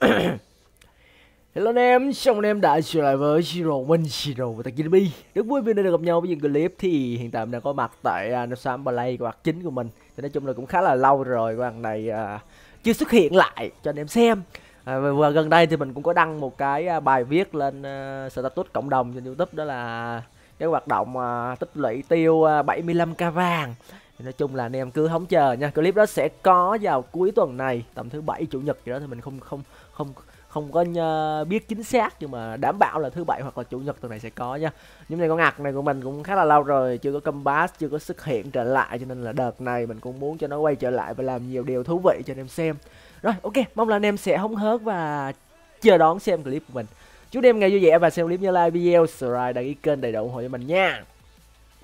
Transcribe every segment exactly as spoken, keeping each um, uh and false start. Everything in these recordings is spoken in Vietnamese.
Hello anh em, chào anh em đã trở lại với Zoro, mình Zoro và Tashigi. Rất vui vì đã được gặp nhau với những clip. Thì hiện tại mình đang có mặt tại Nusham Play của chính của mình. Thì nói chung là cũng khá là lâu rồi bạn này uh, chưa xuất hiện lại cho anh em xem. À, và gần đây thì mình cũng có đăng một cái bài viết lên uh, status cộng đồng trên YouTube, đó là cái hoạt động uh, tích lũy tiêu uh, bảy mươi lăm k vàng. Thì nói chung là anh em cứ hóng chờ nha, clip đó sẽ có vào cuối tuần này, tầm thứ bảy chủ nhật gì đó, thì mình không không không không có biết chính xác nhưng mà đảm bảo là thứ bảy hoặc là chủ nhật tuần này sẽ có nha. Nhưng này con ngạc này của mình cũng khá là lâu rồi chưa có comeback, chưa có xuất hiện trở lại, cho nên là đợt này mình cũng muốn cho nó quay trở lại và làm nhiều điều thú vị cho anh em xem. Rồi, ok, mong là anh em sẽ hóng hớt và chờ đón xem clip của mình. Chúc em ngày vui vẻ và xem clip như like video, subscribe, đăng ký kênh đầy đủ ủng hộ cho mình nha.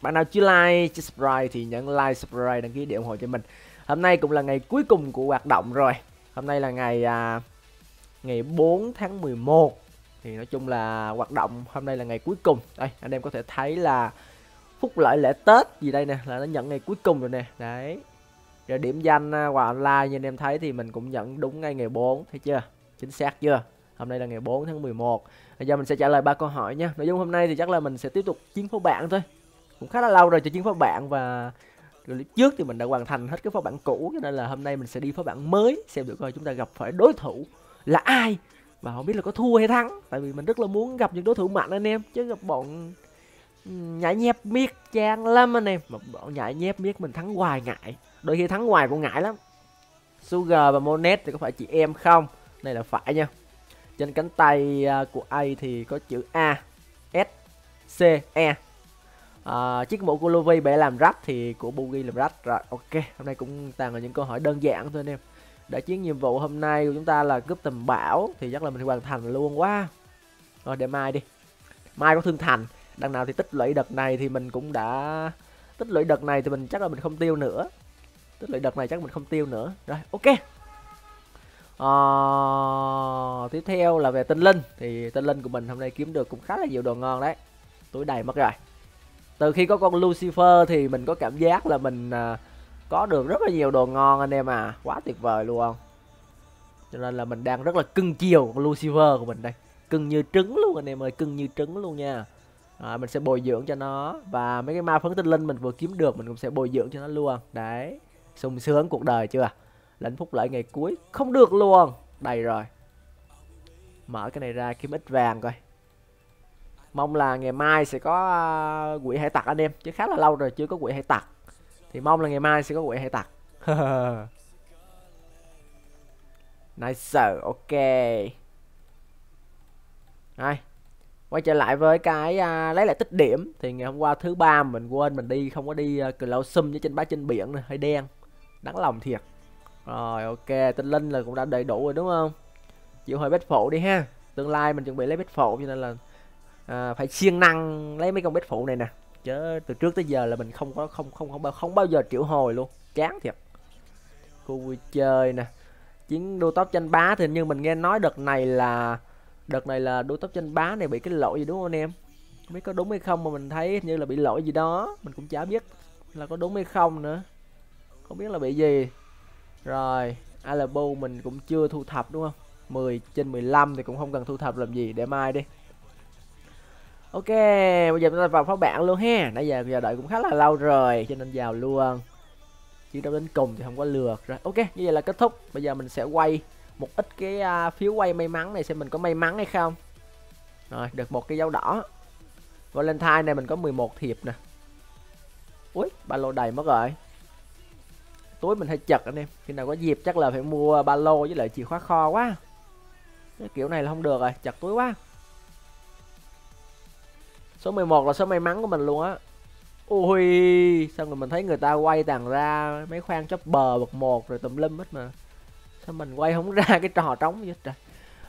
Bạn nào chưa like, chưa subscribe thì nhấn like, subscribe, đăng ký để ủng hộ cho mình. Hôm nay cũng là ngày cuối cùng của hoạt động rồi. Hôm nay là ngày à, ngày bốn tháng mười một. Thì nói chung là hoạt động hôm nay là ngày cuối cùng. Đây, anh em có thể thấy là phúc lợi lễ Tết gì đây nè, là nó nhận ngày cuối cùng rồi nè. Đấy. Rồi điểm danh quà online như anh em thấy thì mình cũng nhận đúng ngay ngày bốn, thấy chưa? Chính xác chưa? Hôm nay là ngày bốn tháng mười một. Bây giờ mình sẽ trả lời ba câu hỏi nha. Nội dung hôm nay thì chắc là mình sẽ tiếp tục chiến phó bạn thôi. Cũng khá là lâu rồi cho chiến phó bạn, và trước thì mình đã hoàn thành hết cái phó bản cũ, cho nên là hôm nay mình sẽ đi phó bản mới xem được coi chúng ta gặp phải đối thủ là ai và không biết là có thua hay thắng, tại vì mình rất là muốn gặp những đối thủ mạnh anh em, chứ gặp bọn nhãi nhép miết chán lắm anh em. Mà bọn nhãi nhép miết mình thắng hoài ngại, đôi khi thắng hoài cũng ngại lắm. Sugar và Monet thì có phải chị em không? Này là phải nha. Trên cánh tay của A thì có chữ A S C E. À, chiếc mũ của Luffy bẻ làm rách thì của Boget làm rách. Rồi ok, hôm nay cũng toàn là những câu hỏi đơn giản thôi anh em. Để chiến nhiệm vụ hôm nay của chúng ta là cướp tầm bảo, thì chắc là mình hoàn thành luôn quá. Rồi để mai đi. Mai có thương thành. Đằng nào thì tích lũy đợt này thì mình cũng đã tích lũy đợt này thì mình chắc là mình không tiêu nữa. Tích lũy đợt này chắc mình không tiêu nữa. Rồi ok. À, tiếp theo là về tinh linh. Thì tinh linh của mình hôm nay kiếm được cũng khá là nhiều đồ ngon đấy. Túi đầy mất rồi. Từ khi có con Lucifer thì mình có cảm giác là mình à, có được rất là nhiều đồ ngon anh em à. Quá tuyệt vời luôn. Cho nên là mình đang rất là cưng chiều con Lucifer của mình đây. Cưng như trứng luôn anh em ơi. Cưng như trứng luôn nha. À, mình sẽ bồi dưỡng cho nó. Và mấy cái ma phấn tinh linh mình vừa kiếm được mình cũng sẽ bồi dưỡng cho nó luôn. Đấy. Sung sướng cuộc đời chưa. Lãnh phúc lợi ngày cuối. Không được luôn. Đầy rồi. Mở cái này ra kiếm ít vàng coi. Mong là ngày mai sẽ có quỷ hải tặc anh em, chứ khá là lâu rồi chưa có quỷ hải tặc. Thì mong là ngày mai sẽ có quỷ hải tặc. Nice, ok. Đây. Quay trở lại với cái à, lấy lại tích điểm. Thì ngày hôm qua thứ ba mình quên mình đi, không có đi uh, Cloud Sum với trên bá trên biển này, hơi đen. Đáng lòng thiệt. Rồi ok, tinh linh là cũng đã đầy đủ rồi đúng không? Chịu hơi bết phụ đi ha. Tương lai mình chuẩn bị lấy bết phụ cho nên là à, phải siêng năng lấy mấy con bết phụ này nè, chứ từ trước tới giờ là mình không có không không không bao không bao giờ triệu hồi luôn, chán thiệt. Khu vui chơi nè, chiến đua tóc tranh bá thì như mình nghe nói đợt này là đợt này là đua tóc tranh bá này bị cái lỗi gì đúng không anh em? Không biết có đúng hay không mà mình thấy như là bị lỗi gì đó, mình cũng chả biết là có đúng hay không nữa, không biết là bị gì. Rồi Alabu mình cũng chưa thu thập đúng không? mười trên mười lăm thì cũng không cần thu thập làm gì, để mai đi. Ok, bây giờ chúng ta vào phó bản luôn ha. Nãy giờ giờ đợi cũng khá là lâu rồi cho nên vào luôn. Chứ đâu đến cùng thì không có lượt rồi. Ok, như vậy là kết thúc. Bây giờ mình sẽ quay một ít cái uh, phiếu quay may mắn này xem mình có may mắn hay không. Rồi, được một cái dấu đỏ. Valentine này mình có mười một thiệp nè. Ui, ba lô đầy mất rồi. Túi mình hơi chật anh em. Khi nào có dịp chắc là phải mua ba lô với lại chìa khóa kho quá. Cái kiểu này là không được rồi, chật túi quá. Số mười một là số may mắn của mình luôn á. Ui, xong rồi mình thấy người ta quay tàn ra mấy khoang chopper bậc một rồi tùm lum hết mà. Sao mình quay không ra cái trò trống vậy trời.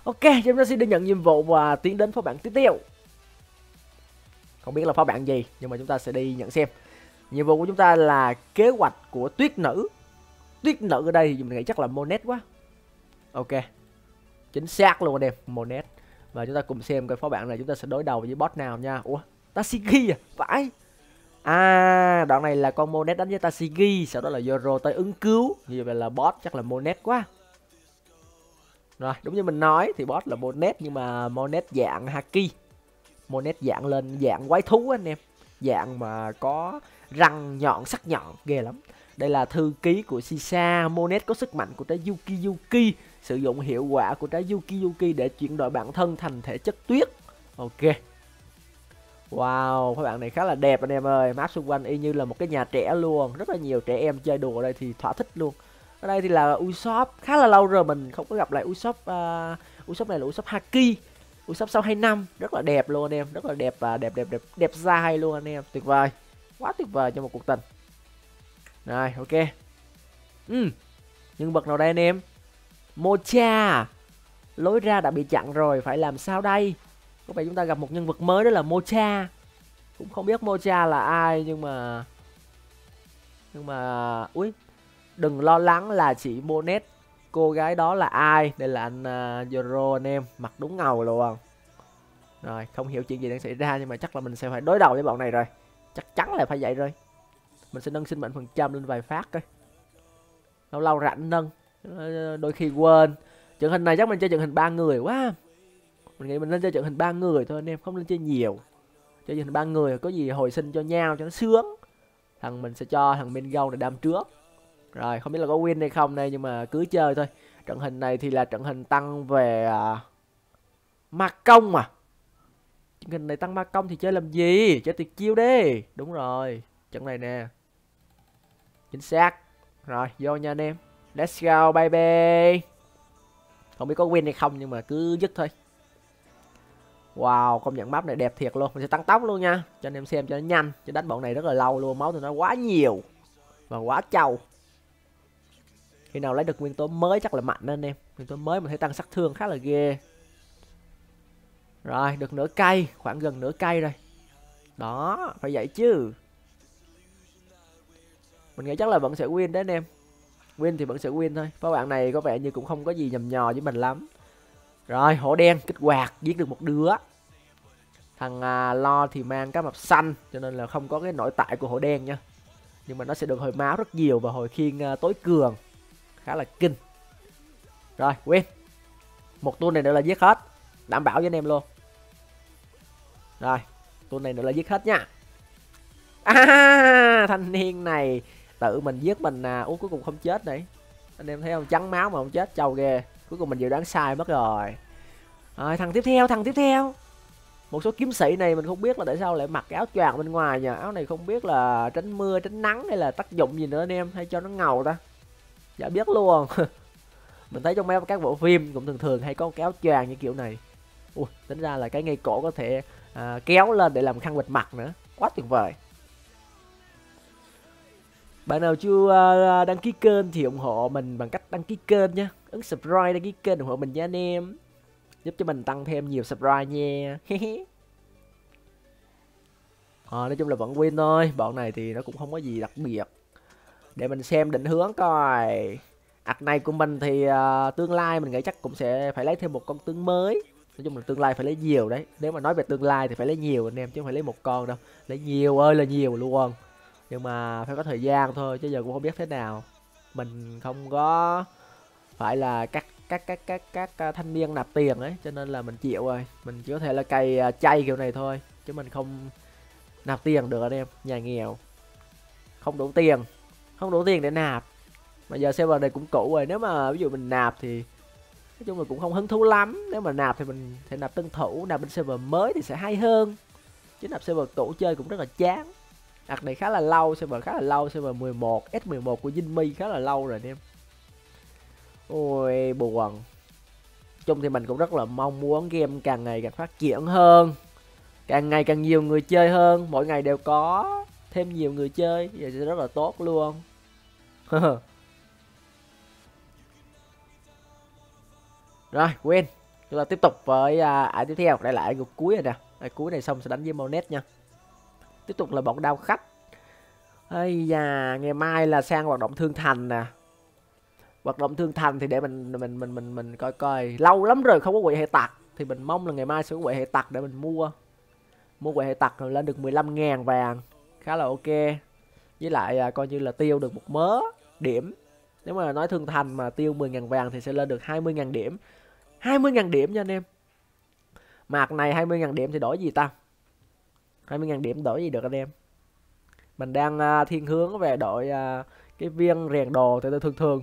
Ok, chúng ta sẽ đi nhận nhiệm vụ và tiến đến phó bản tiếp theo. Không biết là phó bản gì nhưng mà chúng ta sẽ đi nhận xem. Nhiệm vụ của chúng ta là kế hoạch của tuyết nữ. Tuyết nữ ở đây thì mình nghĩ chắc là Monet quá. Ok, chính xác luôn anh em, Monet. Và chúng ta cùng xem coi phó bản này chúng ta sẽ đối đầu với boss nào nha. Ủa, Tashigi à? Phải. À, đoạn này là con Monet đánh với Tashigi, sau đó là Zoro tới ứng cứu. Như vậy là boss chắc là Monet quá. Rồi, đúng như mình nói thì boss là Monet nhưng mà Monet dạng Haki. Monet dạng lên dạng quái thú anh em. Dạng mà có răng nhọn, sắc nhọn, ghê lắm. Đây là thư ký của Shisha. Monet có sức mạnh của trái Yuki Yuki. Sử dụng hiệu quả của trái Yuki Yuki để chuyển đổi bản thân thành thể chất tuyết. Ok. Wow, các bạn này khá là đẹp anh em ơi. Map xung quanh y như là một cái nhà trẻ luôn. Rất là nhiều trẻ em chơi đùa ở đây thì thỏa thích luôn. Ở đây thì là Usopp. Khá là lâu rồi mình không có gặp lại Usopp. uh, Usopp này là Usopp Haki. Usopp sau hai năm. Rất là đẹp luôn anh em. Rất là đẹp và đẹp đẹp đẹp đẹp dai luôn anh em. Tuyệt vời. Quá tuyệt vời cho một cuộc tình. Rồi, ok. Ừ. Nhân vật nào đây anh em? Mocha. Lối ra đã bị chặn rồi. Phải làm sao đây? Có vẻ chúng ta gặp một nhân vật mới, đó là Mocha. Cũng không biết Mocha là ai nhưng mà... Nhưng mà... Úi. Đừng lo lắng là chị Monet. Cô gái đó là ai? Đây là anh uh, Zoro anh em. Mặt đúng ngầu luôn. Rồi, không hiểu chuyện gì đang xảy ra nhưng mà chắc là mình sẽ phải đối đầu với bọn này rồi. Chắc chắn là phải vậy rồi. Mình sẽ nâng sinh mệnh phần trăm lên vài phát coi. Lâu lâu rảnh nâng, đôi khi quên. Trận hình này chắc mình chơi trận hình ba người quá. Mình nghĩ mình nên chơi trận hình ba người thôi anh em, không nên chơi nhiều. Chơi trận hình ba người có gì hồi sinh cho nhau cho nó sướng. Thằng mình sẽ cho thằng bên gâu này đam trước. Rồi không biết là có win hay không đây nhưng mà cứ chơi thôi. Trận hình này thì là trận hình tăng về ma công à. Trận hình này tăng ma công thì chơi làm gì? Chơi tuyệt chiêu đi. Đúng rồi. Trận này nè. Chính xác. Rồi vô nha anh em. Let's go baby. Không biết có win hay không nhưng mà cứ dứt thôi. Wow, công nhận map này đẹp thiệt luôn. Mình sẽ tăng tốc luôn nha. Cho anh em xem cho nó nhanh. Chứ đánh bọn này rất là lâu luôn. Máu thì nó quá nhiều. Và quá trâu. Khi nào lấy được nguyên tố mới chắc là mạnh anh em. Nguyên tố mới mình thấy tăng sát thương khá là ghê. Rồi được nửa cây. Khoảng gần nửa cây rồi. Đó, phải vậy chứ. Mình nghĩ chắc là vẫn sẽ win đấy anh em. Win thì vẫn sẽ win thôi. Các bạn này có vẻ như cũng không có gì nhầm nhò với mình lắm. Rồi hổ đen kích hoạt. Giết được một đứa. Thằng à, Lo thì mang cá mập xanh. Cho nên là không có cái nội tại của hổ đen nha. Nhưng mà nó sẽ được hồi máu rất nhiều. Và hồi khiên à, tối cường. Khá là kinh. Rồi win. Một tour này nữa là giết hết. Đảm bảo với anh em luôn. Rồi tour này nữa là giết hết nha. À, thanh niên này tự mình giết mình à. Ủa cuối cùng không chết này. Anh em thấy không, trắng máu mà không chết, trâu ghê. Cuối cùng mình dự đoán sai mất rồi. Rồi thằng tiếp theo, thằng tiếp theo. Một số kiếm sĩ này mình không biết là tại sao lại mặc áo choàng bên ngoài nhờ. Áo này không biết là tránh mưa, tránh nắng hay là tác dụng gì nữa anh em, hay cho nó ngầu ta. Dạ biết luôn. Mình thấy trong mấy các bộ phim cũng thường thường hay có cái áo choàng như kiểu này. Ui, tính ra là cái ngay cổ có thể à, kéo lên để làm khăn bịt mặt nữa. Quá tuyệt vời. Bạn nào chưa đăng ký kênh thì ủng hộ mình bằng cách đăng ký kênh nha. Ấn subscribe, đăng ký kênh ủng hộ mình nha anh em. Giúp cho mình tăng thêm nhiều subscribe nha. à, Nói chung là vẫn win thôi. Bọn này thì nó cũng không có gì đặc biệt. Để mình xem định hướng coi. Ặc này của mình thì uh, tương lai mình nghĩ chắc cũng sẽ phải lấy thêm một con tướng mới. Nói chung là tương lai phải lấy nhiều đấy. Nếu mà nói về tương lai thì phải lấy nhiều anh em. Chứ không phải lấy một con đâu. Lấy nhiều ơi là nhiều luôn. Nhưng mà phải có thời gian thôi chứ giờ cũng không biết thế nào. Mình không có phải là các các các các các thanh niên nạp tiền ấy cho nên là mình chịu rồi. Mình chỉ có thể là cày chay kiểu này thôi chứ mình không nạp tiền được anh em. Nhà nghèo. Không đủ tiền. Không đủ tiền để nạp. Mà giờ server này cũng cũ rồi, nếu mà ví dụ mình nạp thì nói chung là cũng không hứng thú lắm. Nếu mà nạp thì mình sẽ nạp tân thủ, nạp bên server mới thì sẽ hay hơn. Chứ nạp server cũ chơi cũng rất là chán. Ặc này khá là lâu, server khá là lâu, server mười một, S mười một của Jinmi khá là lâu rồi anh em. Ôi buồn. Chung thì mình cũng rất là mong muốn game càng ngày càng phát triển hơn. Càng ngày càng nhiều người chơi hơn, mỗi ngày đều có thêm nhiều người chơi, vậy sẽ rất là tốt luôn. Rồi, quên. Chúng ta tiếp tục với ải tiếp theo, đây là ải cuối rồi nè. Ải cuối này xong sẽ đánh với Monet nha. Tiếp tục là bọn đao khách. Ây da, ngày mai là sang hoạt động thương thành nè. Hoạt động thương thành thì để mình mình mình mình mình coi coi. Lâu lắm rồi không có quậy hệ tặc. Thì mình mong là ngày mai sẽ có quậy hệ tặc để mình mua. Mua quậy hệ tặc rồi lên được mười lăm ngàn vàng. Khá là ok. Với lại à, coi như là tiêu được một mớ điểm. Nếu mà nói thương thành mà tiêu mười ngàn vàng thì sẽ lên được hai mươi ngàn điểm. hai mươi nghìn điểm nha anh em. Mạc này hai mươi nghìn điểm thì đổi gì ta? hai mươi nghìn điểm đổi gì được anh em? Mình đang uh, thiên hướng về đội uh, cái viên rèn đồ thì tôi thường thường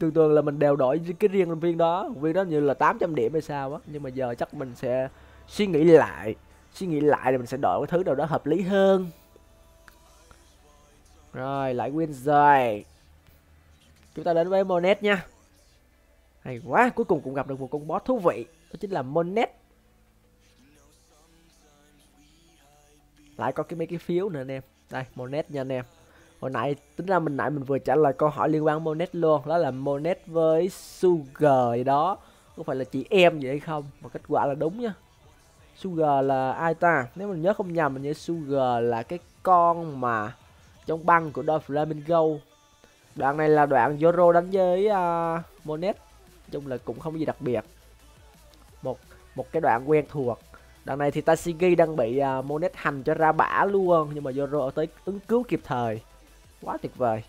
Thường thường là mình đều đổi cái riêng viên đó. Viên đó như là tám trăm điểm hay sao á. Nhưng mà giờ chắc mình sẽ suy nghĩ lại. Suy nghĩ lại thì mình sẽ đổi cái thứ nào đó hợp lý hơn. Rồi, lại win rồi. Chúng ta đến với Monet nha. Hay quá, cuối cùng cũng gặp được một con boss thú vị. Đó chính là Monet. Lại có cái mấy cái phiếu nữa anh em. Đây, Monet nha anh em. Hồi nãy tính ra mình nãy mình vừa trả lời câu hỏi liên quan Monet luôn. Đó là Monet với Sugar gì đó, có phải là chị em vậy hay không? Mà kết quả là đúng nha. Sugar là ai ta? Nếu mình nhớ không nhầm, mình nhớ Sugar là cái con mà trong băng của Doflamingo. Đoạn này là đoạn Zoro đánh với uh, Monet. Nói chung là cũng không có gì đặc biệt. Một một cái đoạn quen thuộc. Đoạn này thì Tashigi đang bị uh, Monet hành cho ra bả luôn. Nhưng mà Zoro tới ứng cứu kịp thời. Quá tuyệt vời.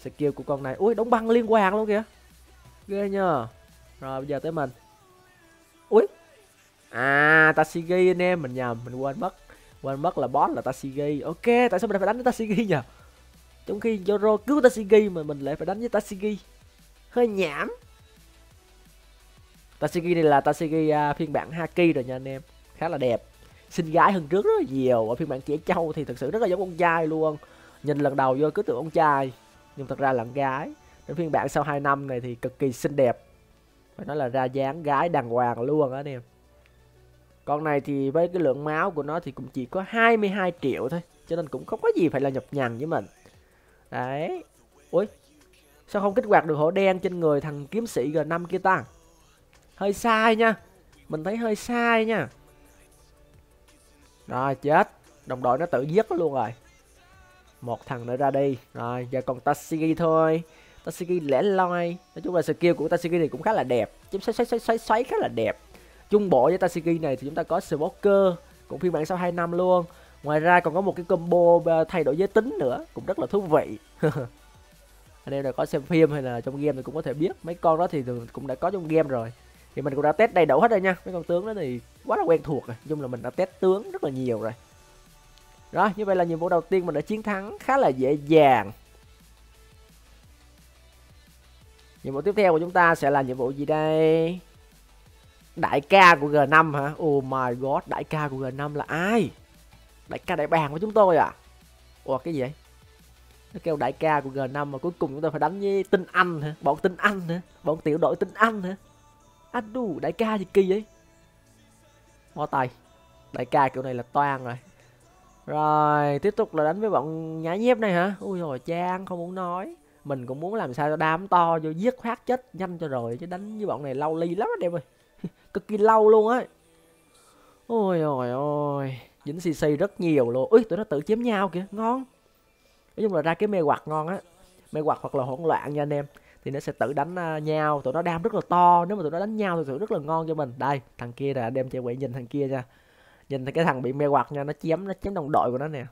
Skill của con này. Ui, đóng băng liên hoàn luôn kìa. Ghê nhờ. Rồi bây giờ tới mình. Ui. À, Tashigi anh em. Mình nhầm, mình quên mất. Quên mất là boss là Tashigi. Ok, tại sao mình phải đánh với Tashigi nhờ? Trong khi Zoro cứu Tashigi mà mình lại phải đánh với Tashigi. Hơi nhảm. Tashigi này là Tashigi uh, phiên bản Haki rồi nha anh em. Khá là đẹp. Xinh gái hơn trước rất là nhiều. Ở phiên bản trẻ trâu thì thực sự rất là giống con trai luôn. Nhìn lần đầu vô cứ tưởng con trai, nhưng thật ra là con gái. Đến phiên bản sau hai năm này thì cực kỳ xinh đẹp. Phải nói là ra dáng gái đàng hoàng luôn á anh em. Con này thì với cái lượng máu của nó thì cũng chỉ có hai mươi hai triệu thôi. Cho nên cũng không có gì phải là nhập nhằn với mình. Đấy. Ui, sao không kích hoạt được hổ đen trên người thằng kiếm sĩ G năm kia ta? Hơi sai nha. Mình thấy hơi sai nha. Rồi chết. Đồng đội nó tự giết nó luôn rồi. Một thằng nữa ra đi. Rồi giờ còn Tashigi thôi. Tashigi lẻ loi. Nói chung là skill của Tashigi thì cũng khá là đẹp. Chém xoáy xoáy xoáy xoáy xoáy khá là đẹp. Trung bộ với Tashigi này thì chúng ta có Smoker, cũng phiên bản sau hai năm luôn. Ngoài ra còn có một cái combo thay đổi giới tính nữa, cũng rất là thú vị. Anh em nào có xem phim hay là trong game thì cũng có thể biết. Mấy con đó thì cũng đã có trong game rồi. Thì mình cũng đã test đầy đủ hết rồi nha. Mấy con tướng đó thì quá là quen thuộc rồi. Nói chung là mình đã test tướng rất là nhiều rồi. Rồi, như vậy là nhiệm vụ đầu tiên mình đã chiến thắng khá là dễ dàng. Nhiệm vụ tiếp theo của chúng ta sẽ là nhiệm vụ gì đây? Đại ca của G năm hả? Oh my god, đại ca của G năm là ai? Đại ca đại bàng của chúng tôi à? Ủa cái gì vậy? Nó kêu đại ca của G năm mà cuối cùng chúng ta phải đánh với tinh anh hả? Bọn tinh anh hả? Bọn tiểu đội tinh anh hả? Adu, đại ca gì kỳ vậy? Mó tay. Đại ca kiểu này là toan rồi. Rồi, tiếp tục là đánh với bọn nhãi nhép này hả? Ui rồi Trang không muốn nói. Mình cũng muốn làm sao cho đám to vô giết phát chết nhanh cho rồi. Chứ đánh với bọn này lâu ly lắm anh em ơi. Cực kỳ lâu luôn á. Ôi ôi ôi. Dính xê xê rất nhiều luôn. Úi, tụi nó tự chém nhau kìa, ngon. Nói chung là ra cái mê hoặc ngon á. Mê hoặc hoặc là hỗn loạn nha anh em. Thì nó sẽ tự đánh nhau. Tụi nó đam rất là to. Nếu mà tụi nó đánh nhau thì sự rất là ngon cho mình. Đây, thằng kia là đem chạy quậy, nhìn thằng kia nha. Nhìn thấy cái thằng bị mê hoặc nha, nó chém nó chém đồng đội của nó nè.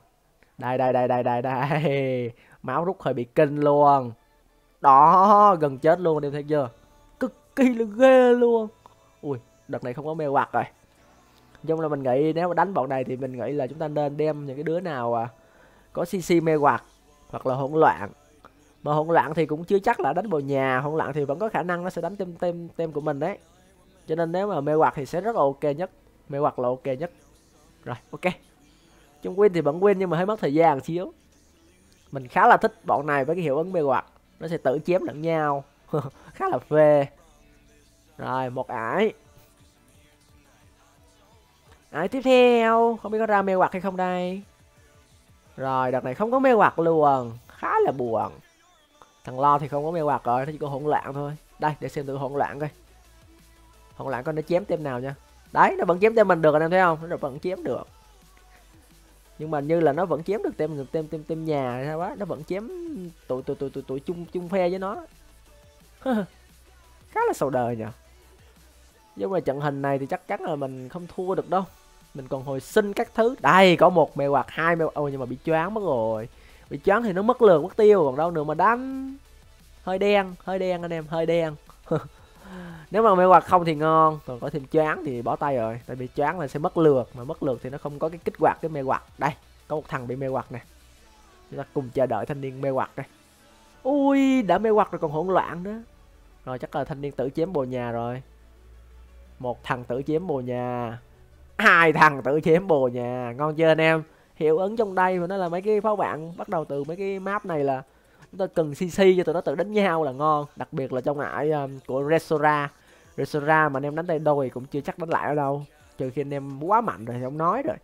Đây đây đây đây đây đây. Máu rút hơi bị kinh luôn. Đó, gần chết luôn anh em thấy chưa? Cực kỳ là ghê luôn. Ui, đợt này không có mê hoặc rồi. Trong là mình nghĩ nếu mà đánh bọn này thì mình nghĩ là chúng ta nên đem những cái đứa nào à, có xê xê mê hoặc hoặc là hỗn loạn. Mà hỗn loạn thì cũng chưa chắc là đánh vào nhà, hỗn loạn thì vẫn có khả năng nó sẽ đánh tem tem tem của mình đấy. Cho nên nếu mà mê hoặc thì sẽ rất là ok nhất. Mê hoặc là ok nhất. Rồi, ok. Trong win thì vẫn win nhưng mà hơi mất thời gian xíu. Mình khá là thích bọn này với cái hiệu ứng mê hoặc. Nó sẽ tự chém lẫn nhau. Khá là phê. Rồi, một ải. Ải tiếp theo. Không biết có ra mê hoặc hay không đây. Rồi, đợt này không có mê hoặc luôn. Khá là buồn. Thằng Lo thì không có mê hoặc rồi. Nó chỉ có hỗn loạn thôi. Đây, để xem tự hỗn loạn coi. Hỗn loạn coi nó chém tem nào nha. Đấy, nó vẫn chém tem mình được anh em thấy không? Nó vẫn chém được. Nhưng mà như là nó vẫn chém được tem tem tem tem nhà hay sao á, nó vẫn chém tụi tụi tụi tụi tụi chung chung phe với nó. Khá là sầu đời nhỉ. Nhưng mà trận hình này thì chắc chắn là mình không thua được đâu. Mình còn hồi sinh các thứ. Đây, có một mèo hoặc hai mèo. Ôi nhưng mà bị choáng mất rồi. Bị choáng thì nó mất lượt, mất tiêu, còn đâu nữa mà đánh. Hơi đen, hơi đen anh em, hơi đen. Nếu mà mê hoặc không thì ngon, còn có thêm choáng thì bỏ tay rồi, tại vì choáng là sẽ mất lượt, mà mất lượt thì nó không có cái kích hoạt cái mê hoặc. Đây có một thằng bị mê hoặc này, chúng ta cùng chờ đợi thanh niên mê hoặc đây. Ui, đã mê hoặc rồi còn hỗn loạn nữa. Rồi chắc là thanh niên tự chém bồ nhà rồi. Một thằng tự chém bồ nhà, hai thằng tự chém bồ nhà, ngon chưa anh em? Hiệu ứng trong đây mà nó là mấy cái pháo bạn bắt đầu từ mấy cái map này là chúng ta cần xê xê cho tụi nó tự đánh nhau là ngon, đặc biệt là trong ải um, của Resora. Resora mà anh em đánh tay đôi cũng chưa chắc đánh lại ở đâu, trừ khi anh em quá mạnh rồi thì không nói rồi.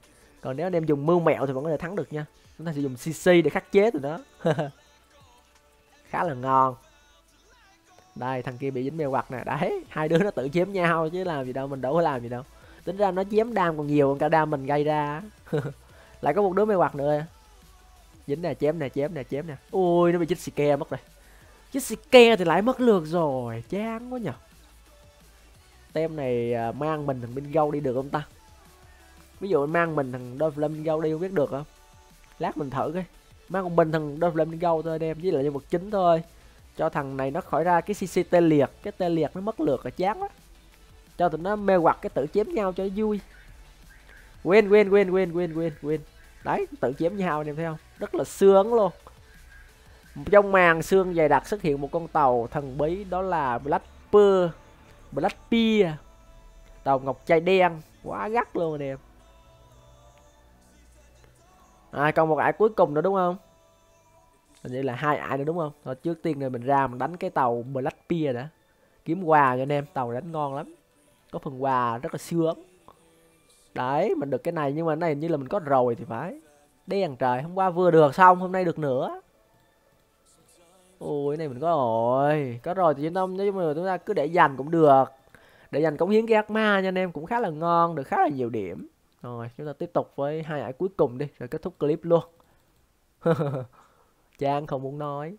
Còn nếu anh em dùng mưu mẹo thì vẫn có thể thắng được nha. Chúng ta sẽ dùng xê xê để khắc chế tụi nó. Khá là ngon. Đây thằng kia bị dính mê hoặc nè, đấy hai đứa nó tự chém nhau chứ làm gì đâu, mình đâu có làm gì đâu. Tính ra nó chém đam còn nhiều hơn cả đam mình gây ra. Lại có một đứa mê hoặc nữa. Dính nè, chém nè, chém nè, chém nè. Ui, nó bị chích xì ke mất rồi. Chích xì ke thì lại mất lượt rồi, chán quá nhờ. Tem này mang mình thằng Bingo đi được không ta? Ví dụ mang mình thằng Doflamingo đi không biết được không? Lát mình thử coi. Mang một mình thằng Doflamingo thôi đem, với lại nhân vật chính thôi. Cho thằng này nó khỏi ra cái xê xê tê liệt, cái tê liệt nó mất lượt rồi chán quá. Cho tụi nó mê hoặc cái tự chém nhau cho vui. Quên quên quên quên quên quên quên. Đấy, tự chém nhau anh em thấy không? Rất là sướng luôn. Trong màn sương dày đặc xuất hiện một con tàu thần bí, đó là Blackpea. Blackpea. Tàu ngọc trai đen, quá gắt luôn anh em. À, còn một ải cuối cùng nữa đúng không? Hình như là hai ải nữa đúng không? Thôi trước tiên rồi mình ra mình đánh cái tàu Blackpea đã. Kiếm quà cho anh em, tàu đánh ngon lắm. Có phần quà rất là sướng. Đấy, mình được cái này nhưng mà cái này hình như là mình có rồi thì phải. Đen trời, hôm qua vừa được xong, hôm nay được nữa. Ôi, cái này mình có rồi. Có rồi thì chúng ta, nếu mà chúng ta cứ để dành cũng được. Để dành cống hiến cái ác ma nha anh em, cũng khá là ngon, được khá là nhiều điểm. Rồi, chúng ta tiếp tục với hai ải cuối cùng đi, rồi kết thúc clip luôn. Trang không muốn nói.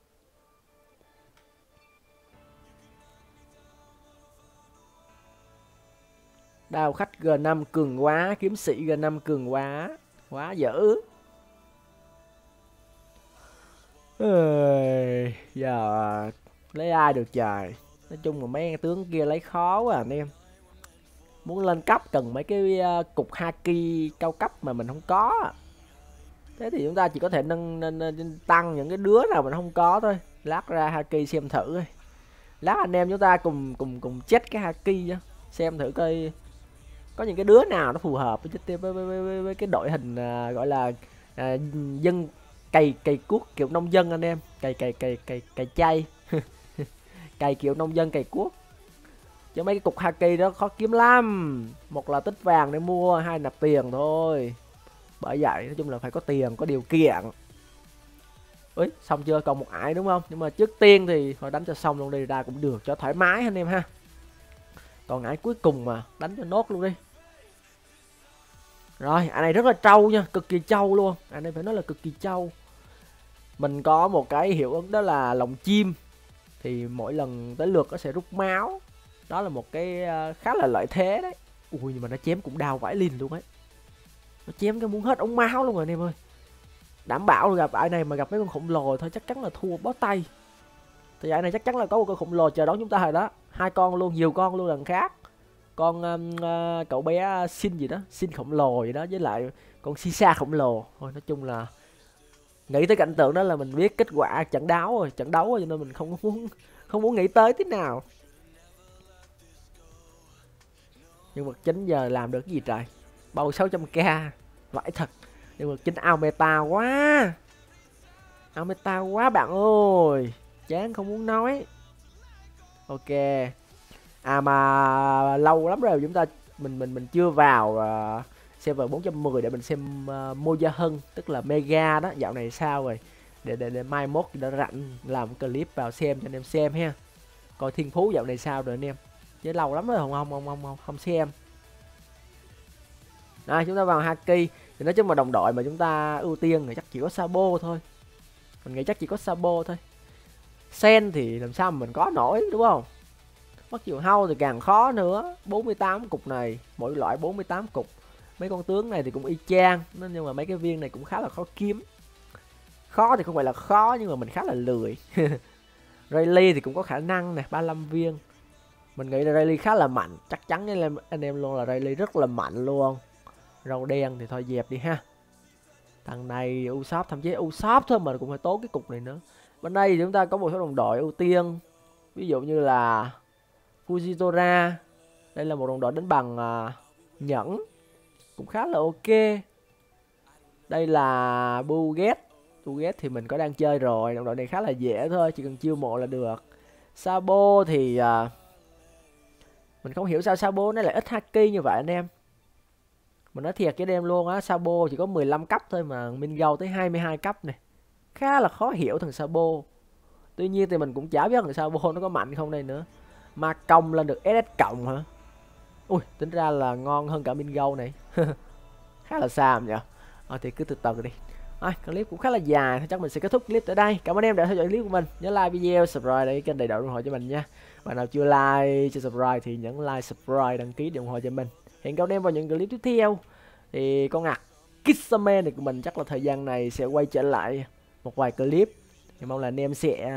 Đao khách G năm cường quá, kiếm sĩ G năm cường quá, quá dữ. Ê, giờ lấy ai được trời. Nói chung là mấy tướng kia lấy khó quá à, anh em. Muốn lên cấp cần mấy cái cục haki cao cấp mà mình không có. Thế thì chúng ta chỉ có thể nâng, nâng, nâng tăng những cái đứa nào mình không có thôi. Lát ra haki xem thử thôi. Lát anh em chúng ta cùng cùng cùng chết cái haki nhá. Xem thử coi có những cái đứa nào nó phù hợp với, với, với, với, với cái đội hình à, gọi là à, dân cày cày cuốc kiểu nông dân anh em, cày cày cày cày cày chay cày kiểu nông dân cày cuốc, chứ mấy cái cục haki đó khó kiếm lắm. Một là tích vàng để mua, hai nạp tiền thôi. Bởi vậy nói chung là phải có tiền, có điều kiện. Úi xong chưa, còn một ải đúng không? Nhưng mà trước tiên thì thôi đánh cho xong luôn đi, ra cũng được cho thoải mái anh em ha. Còn ải cuối cùng mà, đánh cho nốt luôn đi. Rồi, ải này rất là trâu nha, cực kỳ trâu luôn. Ải này phải nói là cực kỳ trâu. Mình có một cái hiệu ứng đó là lồng chim. Thì mỗi lần tới lượt nó sẽ rút máu. Đó là một cái khá là lợi thế đấy. Ui, nhưng mà nó chém cũng đau vãi lìn luôn ấy. Nó chém cái muốn hết ống máu luôn rồi anh em ơi. Đảm bảo gặp ải này mà gặp mấy con khổng lồ thôi chắc chắn là thua bó tay. Thì ải này chắc chắn là có một con khổng lồ chờ đón chúng ta rồi đó. Hai con luôn, nhiều con luôn lần khác. Con um, uh, cậu bé xin gì đó, xin khổng lồ gì đó, với lại con Shisha khổng lồ. Thôi nói chung là nghĩ tới cảnh tượng đó là mình biết kết quả trận đấu rồi, trận đấu rồi, cho nên mình không muốn không muốn nghĩ tới thế nào. Nhân vật chính giờ làm được cái gì trời? Bầu sáu trăm k. Vãi thật. Nhân vật chính ao meta quá. Ao meta quá bạn ơi. Chán không muốn nói. Ok. À mà lâu lắm rồi chúng ta mình mình mình chưa vào uh, server bốn trăm mười để mình xem uh, Moja Hân tức là Mega đó, dạo này sao rồi. Để để để mai mốt đã rảnh làm clip vào xem cho anh em xem ha. Coi Thiên Phú dạo này sao rồi anh em. Chứ lâu lắm rồi không không không không không, không xem. Rồi chúng ta vào haki thì nói chung mà đồng đội mà chúng ta ưu tiên thì chắc chỉ có Sabo thôi. Mình nghĩ chắc chỉ có Sabo thôi. Sen thì làm sao mà mình có nổi đúng không? Mất chiều hâu thì càng khó nữa. bốn mươi tám cục này, mỗi loại bốn mươi tám cục. Mấy con tướng này thì cũng y chang, nhưng mà mấy cái viên này cũng khá là khó kiếm. Khó thì không phải là khó nhưng mà mình khá là lười. Rayleigh thì cũng có khả năng nè, ba mươi lăm viên. Mình nghĩ là Rayleigh khá là mạnh, chắc chắn với anh em luôn là Rayleigh rất là mạnh luôn. Râu đen thì thôi dẹp đi ha. Thằng này Usopp, thậm chí Usopp thôi mà cũng phải tốn cái cục này nữa. Bên đây thì chúng ta có một số đồng đội ưu tiên, ví dụ như là Fujitora. Đây là một đồng đội đánh bằng uh, nhẫn, cũng khá là ok. Đây là Boget. Boget thì mình có đang chơi rồi, đồng đội này khá là dễ thôi, chỉ cần chiêu mộ là được. Sabo thì uh, mình không hiểu sao Sabo nó lại ít haki như vậy anh em. Mình nói thiệt với anh em luôn á, Sabo chỉ có mười lăm cấp thôi mà Minh Gâu tới hai mươi hai cấp này. Khá là khó hiểu thằng Sabo. Tuy nhiên thì mình cũng chả biết thằng Sabo nó có mạnh không đây nữa. Mà cộng lên được ét ét cộng hả? Ui, tính ra là ngon hơn cả Minh Gâu này. Khá là xàm nhỉ. À, thì cứ từ từ đi. À, clip cũng khá là dài, chắc mình sẽ kết thúc clip tại đây. Cảm ơn em đã theo dõi clip của mình. Nhớ like video, subscribe để kênh đầy đủ ủng hộ cho mình nha. Bạn nào chưa like, chưa subscribe thì nhấn like, subscribe, đăng ký để ủng hộ cho mình. Hẹn gặp em vào những clip tiếp theo. Thì con ngạc Kissaman này của mình chắc là thời gian này sẽ quay trở lại một vài clip. Thì mong là anh em sẽ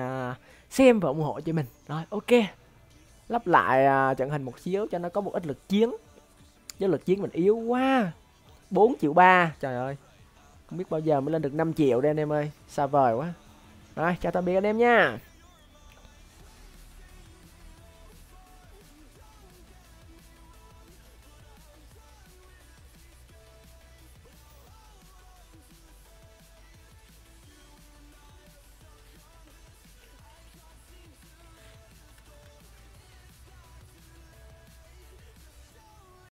xem và ủng hộ cho mình. Rồi, ok. Lắp lại trận hình một xíu cho nó có một ít lực chiến. Chứ lực chiến mình yếu quá. bốn triệu ba. Trời ơi. Không biết bao giờ mới lên được năm triệu đây anh em ơi. Xa vời quá. Rồi, chào tạm biệt anh em nha.